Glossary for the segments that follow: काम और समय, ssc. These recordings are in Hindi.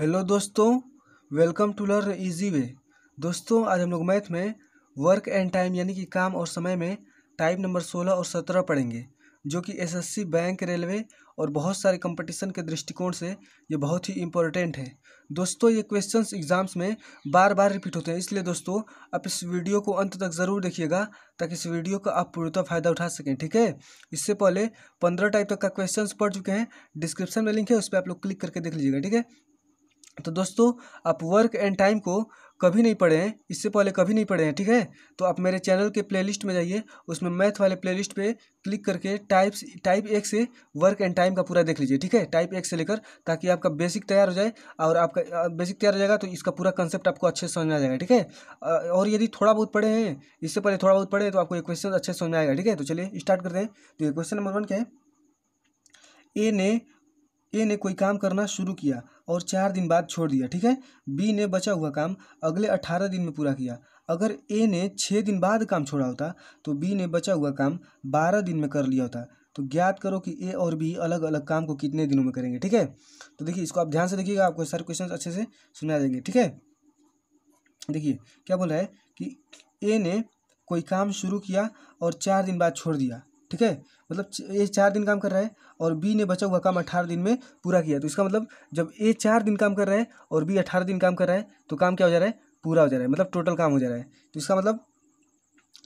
हेलो दोस्तों, welcome to learn easy way. दोस्तों, आज हम लोग मैथ में वर्क एंड टाइम यानी कि काम और समय में टाइप नंबर 16 और 17 पढ़ेंगे, जो कि एसएससी, बैंक, रेलवे और बहुत सारे कंपटीशन के दृष्टिकोण से ये बहुत ही इम्पोर्टेंट है। दोस्तों, ये क्वेश्चंस एग्ज़ाम्स में बार बार रिपीट होते हैं, इसलिए दोस्तों आप इस वीडियो को अंत तक ज़रूर देखिएगा ताकि इस वीडियो का आप पूर्णतः फ़ायदा उठा सकें। ठीक है, इससे पहले 15 टाइप तक का क्वेश्चंस पढ़ चुके हैं, डिस्क्रिप्शन में लिंक है, उस पर आप लोग क्लिक करके देख लीजिएगा। ठीक है, तो दोस्तों आप वर्क एंड टाइम को कभी नहीं पढ़े हैं, इससे पहले कभी नहीं पढ़े हैं। ठीक है, तो आप मेरे चैनल के प्लेलिस्ट में जाइए, उसमें मैथ वाले प्लेलिस्ट पे क्लिक करके टाइप 1 से वर्क एंड टाइम का पूरा देख लीजिए। ठीक है, टाइप 1 से लेकर, ताकि आपका बेसिक तैयार हो जाए, और आपका बेसिक तैयार हो जाएगा तो इसका पूरा कंसेप्ट आपको अच्छे से समझ में आ जाएगा। ठीक है, और यदि थोड़ा बहुत पढ़े हैं, इससे पहले थोड़ा बहुत पढ़े हैं, तो आपको ये क्वेश्चन अच्छे से समझ में आएगा। ठीक है, तो चलिए स्टार्ट करते हैं। तो ये क्वेश्चन नंबर 1 क्या है? ए ने कोई काम करना शुरू किया और 4 दिन बाद छोड़ दिया। ठीक है, बी ने बचा हुआ काम अगले 18 दिन में पूरा किया। अगर ए ने 6 दिन बाद काम छोड़ा होता तो बी ने बचा हुआ काम 12 दिन में कर लिया होता। तो ज्ञात करो कि ए और बी अलग अलग काम को कितने दिनों में करेंगे। ठीक है, तो देखिए इसको आप ध्यान से देखिएगा, आपको सारे क्वेश्चन अच्छे से सुना देंगे। ठीक है, देखिए क्या बोल रहा है कि ए ने कोई काम शुरू किया और 4 दिन बाद छोड़ दिया। ठीक है, मतलब ए 4 दिन काम कर रहा है और बी ने बचा हुआ काम 18 दिन में पूरा किया। तो इसका मतलब जब ए 4 दिन काम कर रहा है और बी 18 दिन काम कर रहा है तो काम क्या हो जा रहा है? पूरा हो जा रहा है, मतलब टोटल काम हो जा रहा है। तो इसका मतलब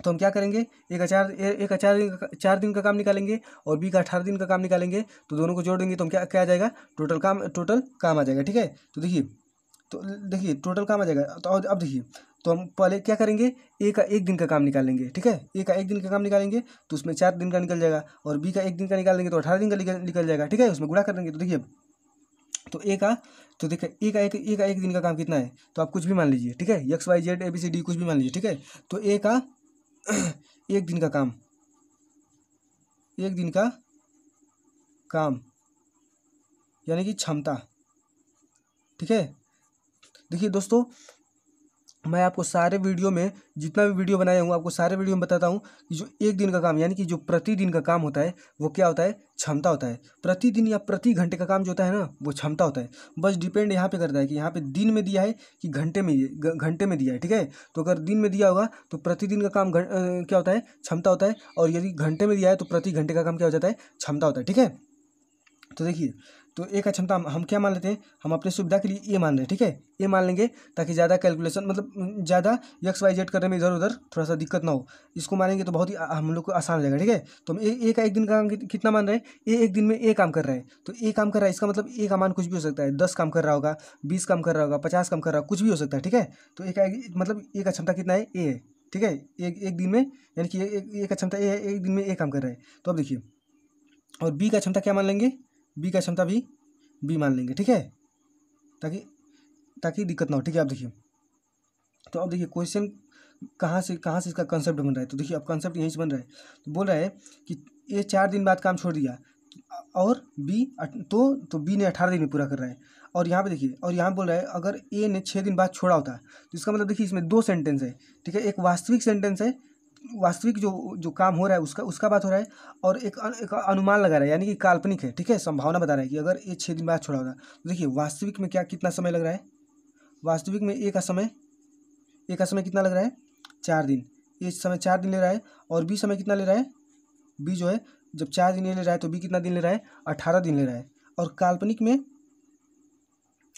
तो हम क्या करेंगे, एक 4 दिन का काम निकालेंगे और बी का 18 दिन का काम निकालेंगे, तो दोनों को जोड़ देंगे तो हम क्या आ जाएगा? टोटल काम आ जाएगा। ठीक है, तो देखिए टोटल काम आ जाएगा। तो अब देखिए, तो हम पहले क्या करेंगे, ए का 1 दिन का काम निकालेंगे। ठीक है, ए का 1 दिन का काम निकालेंगे तो उसमें 4 दिन का निकल जाएगा, और बी का 1 दिन का निकालेंगे तो 18 दिन का निकल जाएगा। ठीक है, उसमें गुणा कर देंगे। तो देखिए, तो ए का एक दिन का काम कितना है, तो आप कुछ भी मान लीजिए। ठीक है, XYZ ABCD कुछ भी मान लीजिए। ठीक है, तो ए का 1 दिन का काम, 1 दिन का काम यानी कि क्षमता। ठीक है, देखिए दोस्तों, मैं आपको सारे वीडियो में, जितना भी वीडियो बनाया हूँ, आपको सारे वीडियो में बताता हूँ कि जो 1 दिन का काम यानी कि जो प्रतिदिन का काम होता है वो क्या होता है? क्षमता होता है। प्रतिदिन या प्रति घंटे का काम जो होता है ना, वो क्षमता होता है। बस डिपेंड यहाँ पे करता है कि यहाँ पे दिन में दिया है कि घंटे में दिया है। ठीक है, तो अगर दिन में दिया होगा तो प्रतिदिन का काम क्या होता है? क्षमता होता है, और यदि घंटे में दिया है तो प्रति घंटे का काम क्या हो जाता है? क्षमता होता है। ठीक है, तो देखिए, तो ए का क्षमता हम क्या मान लेते हैं, हम अपने सुविधा के लिए ए मान रहे हैं। ठीक है, ए मान लेंगे ताकि ज़्यादा कैलकुलेशन, मतलब ज़्यादा XYZ करने में इधर उधर थोड़ा सा दिक्कत ना हो। इसको मानेंगे तो बहुत ही हम लोग को आसान हो जाएगा। ठीक है, तो हम ए का 1 दिन का काम कितना मान रहे हैं? ए 1 दिन में ए काम कर रहा है, तो ए काम कर रहा है, इसका मतलब ए का मान कुछ भी हो सकता है। 10 काम कर रहा होगा, 20 काम कर रहा होगा, 50 काम कर रहा होगा, कुछ भी हो सकता है। ठीक है, तो ए का क्षमता कितना है? ए है। ठीक है, एक दिन में, यानी कि ए का क्षमता ए है, 1 दिन में ए काम कर रहा है। तो अब देखिए, और बी का क्षमता क्या मान लेंगे? बी का क्षमता भी बी मान लेंगे। ठीक है, ताकि दिक्कत ना हो। ठीक है, आप देखिए, तो अब देखिए क्वेश्चन कहाँ से इसका कंसेप्ट बन रहा है। तो देखिए, अब कंसेप्ट यहीं से बन रहा है। तो बोल रहा है कि ए 4 दिन बाद काम छोड़ दिया और बी तो बी ने 18 दिन में पूरा कर रहा है। और यहाँ पे देखिए, और यहाँ बोल रहा है अगर ए ने 6 दिन बाद छोड़ा होता, तो इसका मतलब देखिए इसमें 2 सेंटेंस है। ठीक है, एक वास्तविक सेंटेंस है, वास्तविक जो काम हो रहा है उसका बात हो रहा है, और एक अनुमान लगा रहा है यानी कि काल्पनिक है। ठीक है, संभावना बता रहा है कि अगर ए 6 दिन बाद छोड़ा होगा, तो देखिए वास्तविक में कितना समय लग रहा है? वास्तविक में ए का समय कितना लग रहा है? 4 दिन। ए समय 4 दिन ले रहा है, और बी समय कितना ले रहा है? बी जो है, जब 4 दिन ले रहा है तो बी कितना दिन ले रहा है? 18 दिन ले रहा है। और काल्पनिक में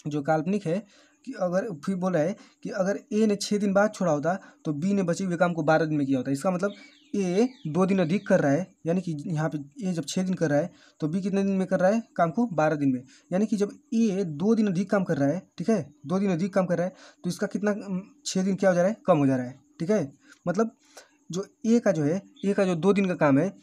जो काल्पनिक है कि अगर, फिर बोल रहा है कि अगर ए ने 6 दिन बाद छोड़ा होता तो बी ने बचे हुए काम को 12 दिन में किया होता। इसका मतलब ए 2 दिन अधिक कर रहा है, यानी कि यहाँ पे ए जब 6 दिन कर रहा है तो बी कितने दिन में कर रहा है काम को? 12 दिन में। यानी कि जब ए 2 दिन अधिक काम कर रहा है, ठीक है, 2 दिन अधिक काम कर रहा है, तो इसका कितना 6 दिन क्या हो जा रहा है? कम हो जा रहा है। ठीक है, मतलब जो ए का जो 2 दिन का काम है,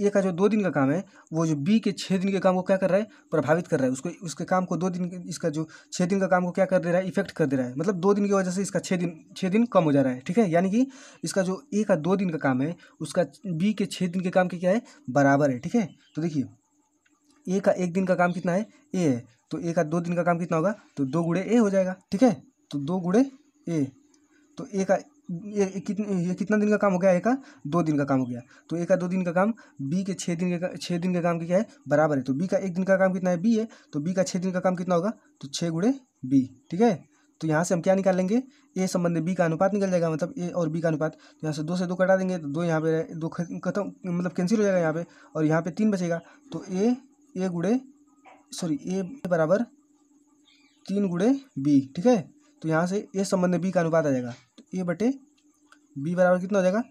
ए का जो 2 दिन का काम है, वो जो बी के 6 दिन के काम को क्या कर रहा है? प्रभावित कर रहा है। उसको, उसके काम को 2 दिन, इसका जो 6 दिन का काम को क्या कर दे रहा है? इफेक्ट कर दे रहा है। मतलब 2 दिन की वजह से इसका 6 दिन कम हो जा रहा है। ठीक है, यानी कि इसका जो ए का 2 दिन का काम है उसका बी के 6 दिन के काम के क्या है? बराबर है। ठीक है, तो देखिए ए का 1 दिन का काम कितना है? ए है, तो ए का 2 दिन का काम कितना होगा? तो 2 गुणे ए हो जाएगा। ठीक है, तो 2 गुणे ए, तो ए का ये कितना दिन का काम हो गया? ए का 2 दिन का काम हो गया। तो ए का 2 दिन का काम बी के 6 दिन के काम के क्या है? बराबर है। तो बी का 1 दिन का काम कितना है? बी है, तो बी का 6 दिन का काम कितना होगा? तो 6 गुणे बी। ठीक है, तो यहाँ से हम क्या निकाल लेंगे, ए संबंधी बी का अनुपात निकल जाएगा, मतलब ए और बी का अनुपात। तो यहाँ से 2 से 2 कटा देंगे तो 2 यहाँ पे, 2 खत्म मतलब कैंसिल हो जाएगा यहाँ पे, और यहाँ पे 3 बचेगा। तो ए गुड़े सॉरी ए बराबर 3 गुड़े बी। ठीक है, तो यहाँ से ए संबंधी बी का अनुपात आ जाएगा, तो ए बटे बी बराबर कितना हो जाएगा,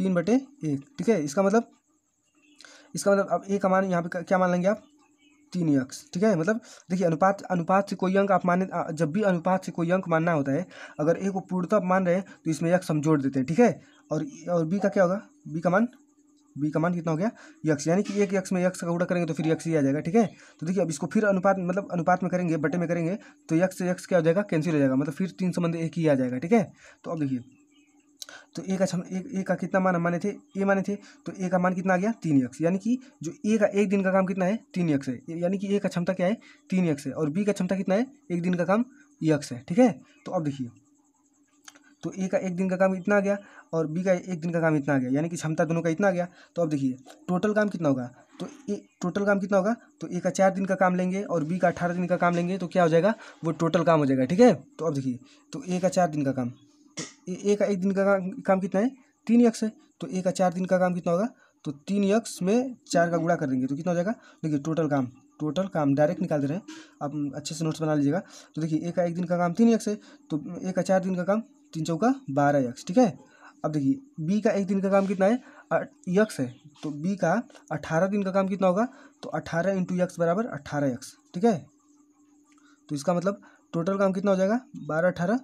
3 बटे 1। ठीक है, इसका मतलब अब ए का मान यहाँ पे क्या मान लेंगे आप, 3x। ठीक है, मतलब देखिए अनुपात से कोई अंक आप माने, जब भी अनुपात से कोई अंक मानना होता है, अगर a को पूर्णतः मान रहे हैं तो इसमें x हम जोड़ देते हैं। ठीक है, और b का क्या होगा, b का मान कितना हो गया, x, यानी कि एक x में x का गुणा करेंगे तो फिर x ही आ जाएगा। ठीक है, तो देखिए अब इसको फिर अनुपात में करेंगे, बटे में करेंगे तो x से x क्या हो जाएगा, कैंसिल हो जाएगा, मतलब फिर 3 संबंध 1 ही आ जाएगा। ठीक है, तो अब देखिए तो ए का कितना मान माने थे, ए माने थे, तो ए का मान कितना आ गया, 3x, यानी कि जो ए का एक दिन का काम कितना है, 3x है, यानी कि ए का क्षमता क्या है, 3x है, और बी का क्षमता कितना है, एक दिन का काम x है। ठीक है, तो अब देखिए तो ए का एक दिन का काम इतना आ गया और बी का एक दिन का काम इतना आ गया, यानी कि क्षमता दोनों का इतना आ गया। तो अब देखिए टोटल काम कितना होगा, तो ए टोटल काम कितना होगा, तो ए का 4 दिन का काम लेंगे और बी का 18 दिन का काम लेंगे तो क्या हो जाएगा, वो टोटल काम हो जाएगा। ठीक है, तो अब देखिए तो ए का 4 दिन का काम, ए का एक दिन का काम कितना है, 3x है, तो ए का 4 दिन का काम कितना होगा, तो 3x में 4 का गुणा कर देंगे तो कितना हो जाएगा। देखिए टोटल काम डायरेक्ट निकाल दे रहे हैं, आप अच्छे से नोट्स बना लीजिएगा। तो देखिए ए का एक दिन का काम 3x है, तो ए का 4 दिन का काम 3 चौका 12x। ठीक है, अब देखिए बी का एक दिन का काम कितना है, x है, तो बी का 18 दिन का काम कितना होगा, तो 18 × x बराबर 18x। ठीक है, तो इसका मतलब टोटल काम कितना हो जाएगा, 12, 18,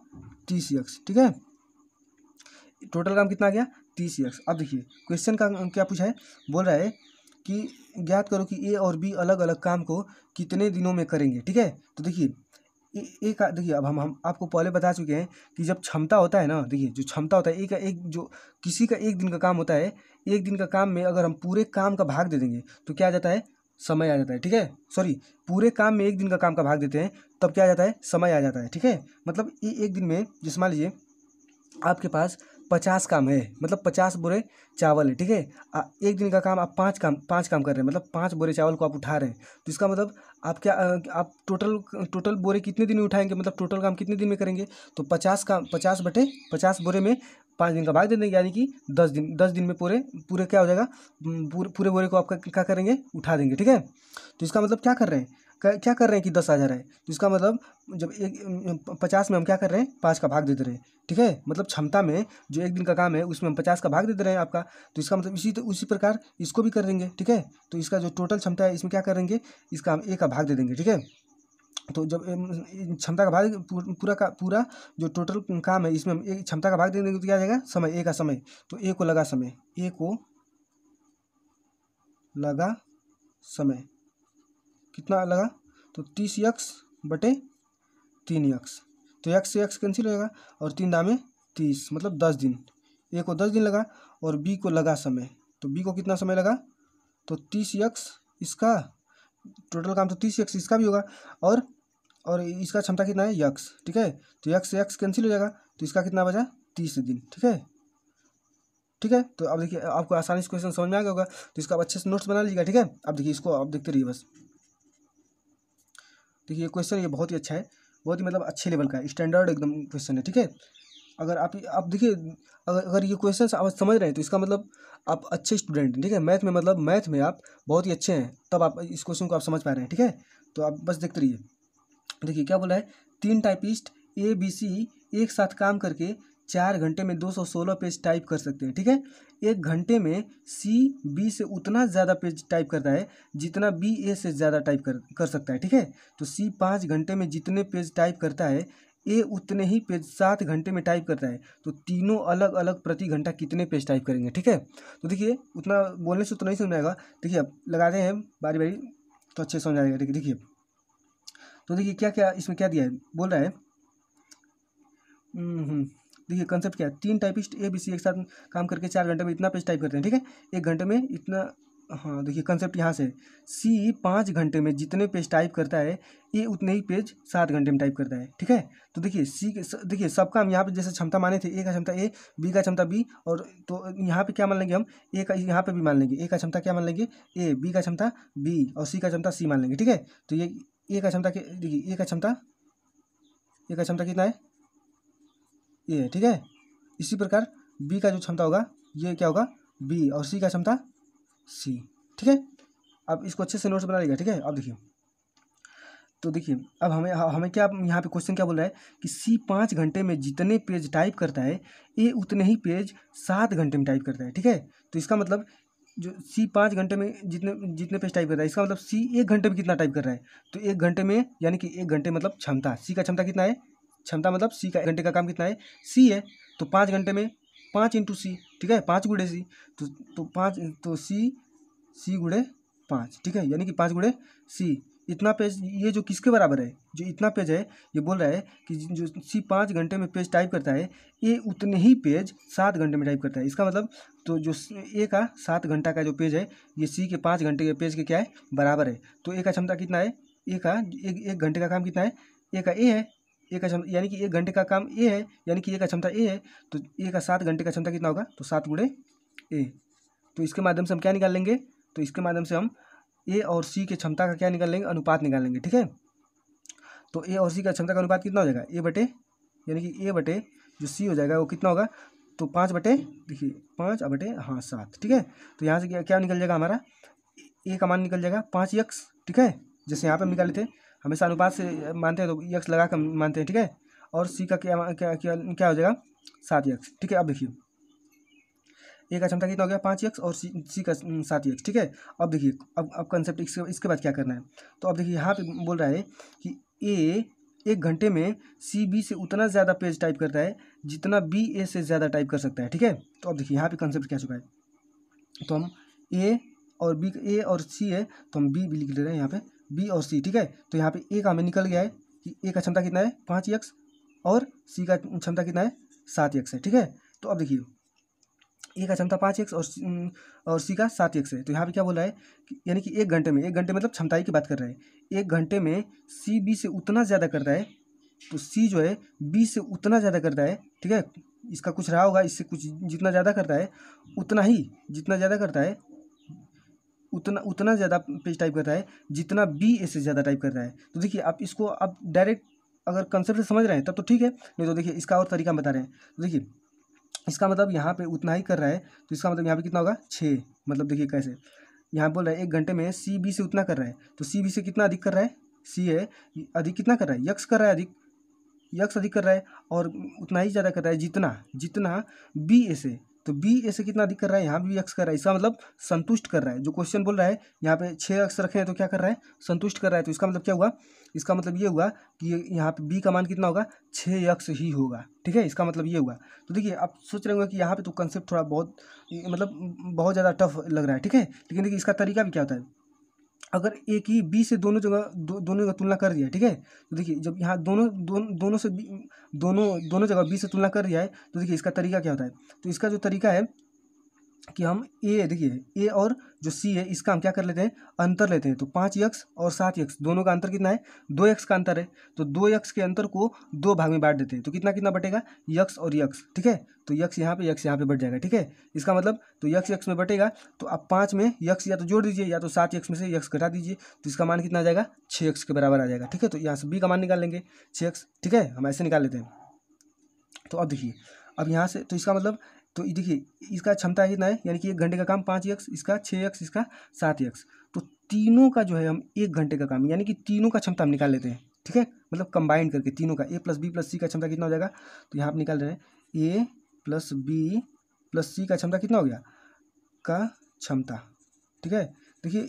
30x। ठीक है, टोटल काम कितना आ गया, 30x। अब देखिए क्वेश्चन का क्या पूछा है, बोल रहा है कि ज्ञात करो कि ए और बी अलग अलग काम को कितने दिनों में करेंगे। ठीक है, तो देखिए ए का देखिए अब हम आपको पहले बता चुके हैं कि जब क्षमता होता है ना, देखिए जो क्षमता होता है ए का एक, जो किसी का एक दिन का काम होता है, एक दिन का काम में अगर हम पूरे काम का भाग दे देंगे तो क्या आ जाता है, समय आ जाता है। ठीक है, सॉरी पूरे काम में एक दिन का काम का भाग देते हैं तब क्या आ जाता है, समय आ जाता है। ठीक है, मतलब ये एक दिन में जैसे मान लीजिए आपके पास 50 काम है, मतलब 50 बोरे चावल है। ठीक है, एक दिन का काम आप 5 काम कर रहे हैं, मतलब 5 बोरे चावल को आप उठा रहे हैं, तो इसका मतलब आप क्या, आप टोटल बोरे कितने दिन में उठाएंगे, मतलब टोटल काम कितने दिन में करेंगे, तो 50 बोरे में 5 दिन का भाग दे देंगे, यानी कि 10 दिन में पूरे क्या हो जाएगा, पूरे बोरे को आप क्या करेंगे, उठा देंगे। ठीक है, तो इसका मतलब क्या कर रहे हैं कि 10 आ जा रहा है, तो इसका मतलब जब 50 में हम क्या कर रहे हैं, 5 का भाग दे दे रहे हैं। ठीक है, मतलब क्षमता में जो एक दिन का काम है उसमें हम 50 का भाग दे दे रहे हैं आपका, तो इसका मतलब उसी प्रकार इसको भी कर देंगे। ठीक है, तो इसका जो टोटल क्षमता है इसमें क्या करेंगे, इसका हम ए का भाग दे देंगे। ठीक है, तो जब क्षमता का भाग पूरा जो टोटल काम है इसमें हम एक क्षमता का भाग दे देंगे तो क्या आ जाएगा, समय, ए का समय, तो ए को लगा समय कितना लगा, तो 30x बटे 3x, तो x से x कैंसिल हो जाएगा और 3 दामे 30, मतलब 10 दिन। ए को 10 दिन लगा और बी को लगा समय, तो बी को कितना समय लगा, तो 30x, इसका टोटल काम तो 30x इसका भी होगा, और इसका क्षमता कितना है, x। ठीक है, तो x से x कैंसिल हो जाएगा तो इसका कितना बचा, 30 दिन। ठीक है, तो अब देखिए आपको आसानी से क्वेश्चन समझ में आ गया होगा, तो इसका आप अच्छे से नोट्स बना लीजिएगा। ठीक है, अब देखिए इसको आप देखते रहिए बस। देखिए क्वेश्चन ये बहुत ही अच्छा है, बहुत ही मतलब अच्छे लेवल का है, स्टैंडर्ड एकदम क्वेश्चन है। ठीक है, अगर आप देखिए अगर ये क्वेश्चन आप समझ रहे हैं तो इसका मतलब आप अच्छे स्टूडेंट हैं। ठीक है, मैथ में आप बहुत ही अच्छे हैं, तब आप इस क्वेश्चन को आप समझ पा रहे हैं। ठीक है, तो आप बस देखते रहिए। देखिए क्या बोला है, 3 टाइपिस्ट ABC एक साथ काम करके 4 घंटे में 216 पेज टाइप कर सकते हैं। ठीक है, 1 घंटे में C B से उतना ज़्यादा पेज टाइप करता है जितना B A से ज़्यादा टाइप कर सकता है। ठीक है, तो C 5 घंटे में जितने पेज टाइप करता है, A उतने ही पेज 7 घंटे में टाइप करता है, तो तीनों अलग अलग प्रति घंटा कितने पेज टाइप करेंगे। ठीक है, तो देखिए उतना बोलने से तो नहीं समझ आएगा, देखिए अब लगाते हैं बारी बारी तो अच्छे समझ आएगा। देखिए तो देखिए क्या इसमें क्या दिया है, बोल रहा है देखिए कंसेप्ट क्या है, 3 टाइपिस्ट ABC एक साथ काम करके 4 घंटे में इतना पेज टाइप करते हैं। ठीक है, 1 घंटे में इतना, हाँ देखिए कंसेप्ट यहाँ से, C 5 घंटे में जितने पेज टाइप करता है, A उतने ही पेज 7 घंटे में टाइप करता है। ठीक है, तो देखिए देखिए सबका हम यहाँ पे जैसे क्षमता माने थे, A का क्षमता A, B का क्षमता B, और तो यहाँ पे क्या मान लेंगे हम, A का यहाँ पे भी मान लेंगे, A का क्षमता क्या मान लेंगे, A, B का क्षमता B, और C का क्षमता C मान लेंगे। ठीक है, तो ये A का क्षमता, देखिए A का क्षमता ए का क्षमता कितना है ए, ठीक है। इसी प्रकार बी का जो क्षमता होगा ये क्या होगा बी, और सी का क्षमता सी, ठीक है। अब इसको अच्छे से नोट्स बना लीजिएगा, ठीक है। अब देखिए, तो देखिए अब हमें क्या यहाँ पे क्वेश्चन क्या बोल रहा है कि सी 5 घंटे में जितने पेज टाइप करता है ए उतने ही पेज 7 घंटे में टाइप करता है, ठीक है। तो इसका मतलब जो सी 5 घंटे में जितने पेज टाइप कर रहा है, इसका मतलब सी 1 घंटे में कितना टाइप कर रहा है, तो 1 घंटे में, यानी कि 1 घंटे मतलब क्षमता, सी का क्षमता कितना है, क्षमता मतलब सी का 1 घंटे का काम कितना है सी है, तो 5 घंटे में 5 × सी, ठीक है, 5 गुणे सी, तो 5 तो सी गुणे 5, ठीक है, यानी कि 5 गुणे सी। इतना पेज ये जो किसके बराबर है, जो इतना पेज है ये बोल रहा है कि जो सी 5 घंटे में पेज टाइप करता है ए उतने ही पेज 7 घंटे में टाइप करता है। इसका मतलब तो जो ए का 7 घंटा का जो पेज है ये सी के 5 घंटे के पेज के क्या है बराबर है। तो ए का क्षमता कितना है, ए का 1 घंटे का काम कितना है ए का ए है, ए का क्षमता यानी कि 1 घंटे का काम ए है, यानी कि ए का क्षमता ए है, तो ए का 7 घंटे का क्षमता कितना होगा, तो 7 गुणे ए। तो इसके माध्यम से हम क्या निकाल लेंगे, तो इसके माध्यम से हम ए और सी के क्षमता का क्या निकाल लेंगे, अनुपात निकाल लेंगे, ठीक है। तो ए और सी का क्षमता का अनुपात कितना हो जाएगा ए बटे, यानी कि ए बटे जो सी हो जाएगा वो कितना होगा, तो 5 बटे, देखिए 5 बटे 7, ठीक है। तो यहाँ से क्या निकल जाएगा हमारा, ए का मान निकल जाएगा 5x, ठीक है, जैसे यहाँ पर हम निकाले थे, हमेशा अनुपात से मानते हैं तो x लगा कर मानते हैं, ठीक है। और सी का क्या हो जाएगा 7x, ठीक है। अब देखिए ए का क्षमता कितना हो गया 5x और सी का 7x, ठीक है। अब देखिए अब कंसेप्ट इसके बाद क्या करना है, तो अब देखिए यहाँ पे बोल रहा है कि ए 1 घंटे में सी बी से उतना ज़्यादा पेज टाइप करता है जितना बी ए से ज़्यादा टाइप कर सकता है, ठीक है। तो अब देखिए यहाँ पे कंसेप्ट क्या चुका है, तो हम ए और सी है तो हम बी लिख ले रहे हैं यहाँ पर, बी और सी, ठीक है। तो यहाँ पर ए का हमें निकल गया है कि ए का क्षमता कितना है 5x और सी का क्षमता कितना है 7x है, ठीक है। तो अब देखिए ए का क्षमता 5x और सी का 7x है, तो यहाँ पे क्या बोल रहा है यानी कि 1 घंटे में, 1 घंटे मतलब क्षमताई की बात कर रहा है, 1 घंटे में सी बी से उतना ज़्यादा करता है, तो सी जो है बी से उतना ज़्यादा करता है, ठीक है, इसका कुछ रहा होगा, इससे कुछ जितना ज़्यादा करता है उतना ही, जितना ज़्यादा करता है उतना ज़्यादा पेज टाइप करता है जितना बी ए से ज़्यादा टाइप करता है। तो देखिए आप इसको आप डायरेक्ट अगर कंसेप्ट समझ रहे हैं तब तो ठीक है, नहीं तो देखिए इसका और तरीका बता रहे हैं, तो देखिए इसका मतलब यहाँ पे उतना ही कर रहा है, तो इसका मतलब यहाँ पे कितना होगा 6, मतलब देखिए कैसे यहाँ बोल रहा है 1 घंटे में सी बी से उतना कर रहा है, तो सी बी से कितना अधिक कर रहा है, सी है अधिक कितना कर रहा है यक्स कर रहा है, अधिक यक्स अधिक कर रहा है और उतना ही ज़्यादा कर रहा है जितना बी ए से, तो बी ए से कितना अधिक कर रहा है, यहाँ भी यक्स कर रहा है, इसका मतलब संतुष्ट कर रहा है। जो क्वेश्चन बोल रहा है यहाँ पे 6x रखे हैं तो क्या कर रहा है संतुष्ट कर रहा है, तो इसका मतलब क्या हुआ, इसका मतलब ये हुआ कि यहाँ पे बी का मान कितना होगा 6x ही होगा, ठीक है, इसका मतलब ये हुआ। तो देखिए आप सोच रहे होंगे कि यहाँ पे तो कंसेप्ट थोड़ा बहुत ज़्यादा टफ लग रहा है, ठीक है, लेकिन देखिए इसका तरीका भी क्या होता है, अगर एक ही बी से दोनों जगह तुलना कर दिया, ठीक है, तो देखिए जब यहाँ दोनों जगह बी से तुलना कर दिया है, तो देखिए इसका तरीका क्या होता है, तो इसका जो तरीका है कि हम ए, देखिए ए और जो सी है इसका हम क्या कर लेते हैं अंतर लेते हैं, तो 5x और 7x दोनों का अंतर कितना है 2x का अंतर है, तो 2x के अंतर को 2 भाग में बांट देते हैं, तो कितना कितना बटेगा यक्स और यक्स, ठीक है, तो यक्स यहाँ पे बट जाएगा, ठीक है, इसका मतलब तो यक्स में बटेगा, तो आप 5 में यक्स या तो जोड़ दीजिए या तो 7x में से यक्स घटा दीजिए, तो इसका मान कितना आ जाएगा 6x के बराबर आ जाएगा, ठीक है। तो यहाँ से बी का मान निकाल लेंगे 6x, ठीक है, हम ऐसे निकाल लेते हैं। तो अब देखिए अब यहाँ से तो इसका मतलब तो देखिए इसका क्षमता कितना है यानी कि 1 घंटे का काम 5x, इसका 6x, इसका 7x, तो तीनों का जो है हम 1 घंटे का काम यानी कि तीनों का क्षमता हम निकाल लेते हैं, ठीक है, मतलब कंबाइन करके तीनों का, A plus B plus C का क्षमता कितना हो जाएगा, तो यहाँ आप निकाल रहे हैं A plus B plus C का क्षमता कितना हो गया का क्षमता, ठीक है। देखिए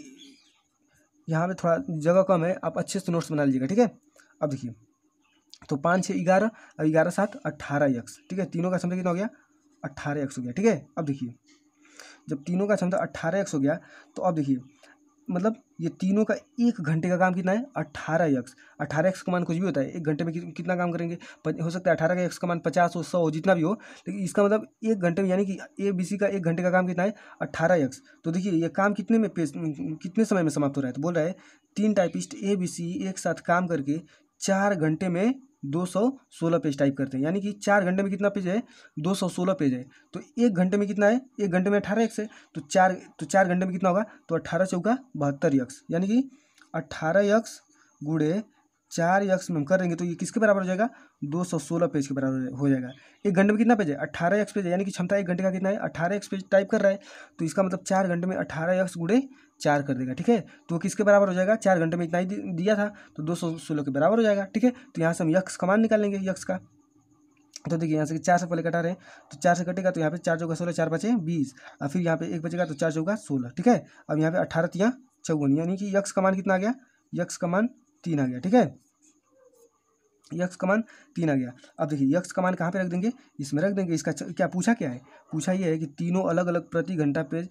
यहाँ पर थोड़ा जगह कम है, आप अच्छे से नोट्स बना लीजिएगा, ठीक है। अब देखिए तो 5 6 11 और 11 7 18x, ठीक है, तीनों का क्षमता कितना हो गया 18x हो गया, ठीक है। अब देखिए जब तीनों का क्षमता 18x हो गया, तो अब देखिए मतलब ये तीनों का 1 घंटे का काम कितना है 18x, 18x का मान कुछ भी होता है, 1 घंटे में कितना काम करेंगे, हो सकता है 18 का x का मान 50 हो 100 हो जितना भी हो, लेकिन इसका मतलब 1 घंटे में यानी कि ए बी सी का 1 घंटे का काम कितना है 18x। तो देखिए ये काम कितने में कितने समय में समाप्त हो रहा है, तो बोल रहा है 3 टाइपिस्ट ए बी सी एक साथ काम करके 4 घंटे में 216 पेज टाइप करते हैं, यानी कि 4 घंटे में कितना पेज है 216 पेज है, तो 1 घंटे में कितना है, 1 घंटे में 18x है, तो 4 घंटे में कितना होगा, तो 18 चौका 72x, यानी कि 18x गुणे 4x में हम करेंगे तो ये किसके बराबर हो जाएगा, 216 पेज के बराबर हो जाएगा। एक घंटे में कितना पेज है, 18x पेज है, यानी कि क्षमता एक घंटे का कितना है, 18x पेज टाइप कर रहा है, तो इसका मतलब 4 घंटे में 18x गुड़े 4 कर देगा। ठीक है, तो किसके बराबर हो जाएगा, 4 घंटे में इतना ही दिया था तो 216 के बराबर हो जाएगा। ठीक है, तो यहाँ से हम यक्स का मान निकाल लेंगे, यक्स का तो देखिए यहाँ से 4 से पहले कटा रहे हैं तो 4 से कटेगा, तो यहाँ पे 4 चौका 16, 4 बचे 20, और फिर यहाँ पे 1 बचेगा तो 4 चौका 16। ठीक है, अब यहाँ पे 18 तिया 54, यानी कि यक्स का मान कितना आ गया, यक्स का मान 3 आ गया। ठीक है, यक्स का मान 3 आ गया। अब देखिए यक्स का मान कहाँ पे रख देंगे, इसमें रख देंगे। इसका क्या पूछा, क्या है पूछा, ये है कि तीनों अलग अलग प्रति घंटा पेज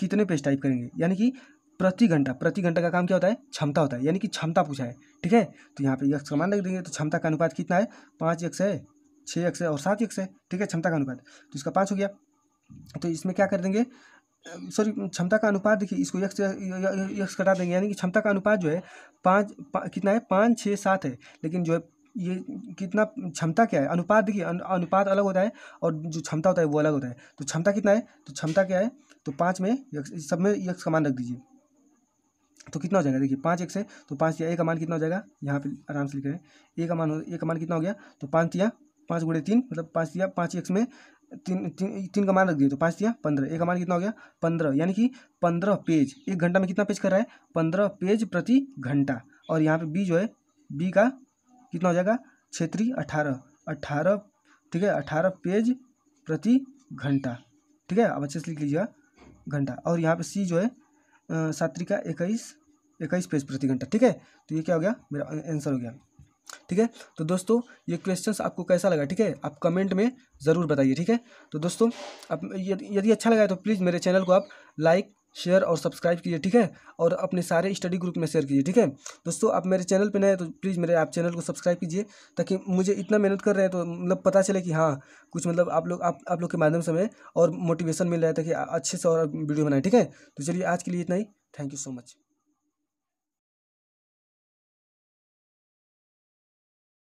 कितने पेज टाइप करेंगे, यानी कि प्रति घंटा का काम क्या होता है, क्षमता होता है, यानी कि क्षमता पूछा है। ठीक है, तो यहाँ पे यक्स का मान रख देंगे, तो क्षमता का अनुपात कितना है, 5x है, 6x है और 7x है। ठीक है, क्षमता का अनुपात तो इसका 5 हो गया। तो इसमें क्या कर देंगे, सॉरी क्षमता का अनुपात देखिए इसको यक्स कटा देंगे, यानी कि क्षमता का अनुपात जो है 5, 6, 7 है, लेकिन जो है ये कितना क्षमता क्या है, अनुपात देखिए अनुपात अलग होता है और जो क्षमता होता है वो अलग होता है। तो क्षमता कितना है, तो क्षमता क्या है, तो 5 में सब में यक्स का मान रख दीजिए, तो कितना हो जाएगा, देखिए 5x है तो 5 तिया 1 का मान कितना हो जाएगा, यहाँ पे आराम से लिख रहे हैं, एक का मान कितना हो गया, तो 5 तिया 5 गुड़े 3, मतलब 5 तिया 5x में 3 का मान रख दिए तो 5 तिया 15, 1 का मान कितना हो गया, 15, यानी कि 15 पेज। एक घंटा में कितना पेज कर रहा है, 15 पेज प्रति घंटा। और यहाँ पे b जो है, b का कितना हो जाएगा, 6 तिया 18, 18। ठीक है, 18 पेज प्रति घंटा। ठीक है, अब अच्छे से लिख लीजिएगा घंटा। और यहाँ पे c जो है, 7 तिया 21, 21 पेज प्रति घंटा। ठीक है, तो ये क्या हो गया, मेरा आंसर हो गया। ठीक है, तो दोस्तों ये क्वेश्चंस आपको कैसा लगा, ठीक है, आप कमेंट में ज़रूर बताइए। ठीक है, तो दोस्तों आप यदि अच्छा लगा तो प्लीज़ मेरे चैनल को आप लाइक, शेयर और सब्सक्राइब कीजिए। ठीक है, और अपने सारे स्टडी ग्रुप में शेयर कीजिए। ठीक है दोस्तों, आप मेरे चैनल पे नए तो प्लीज़ मेरे आप चैनल को सब्सक्राइब कीजिए, ताकि मुझे इतना मेहनत कर रहे हैं तो मतलब पता चले कि हाँ कुछ मतलब आप लोग के माध्यम से हमें और मोटिवेशन मिल रहा है, ताकि अच्छे से और वीडियो बनाए। ठीक है, तो चलिए आज के लिए इतना ही, थैंक यू सो मच।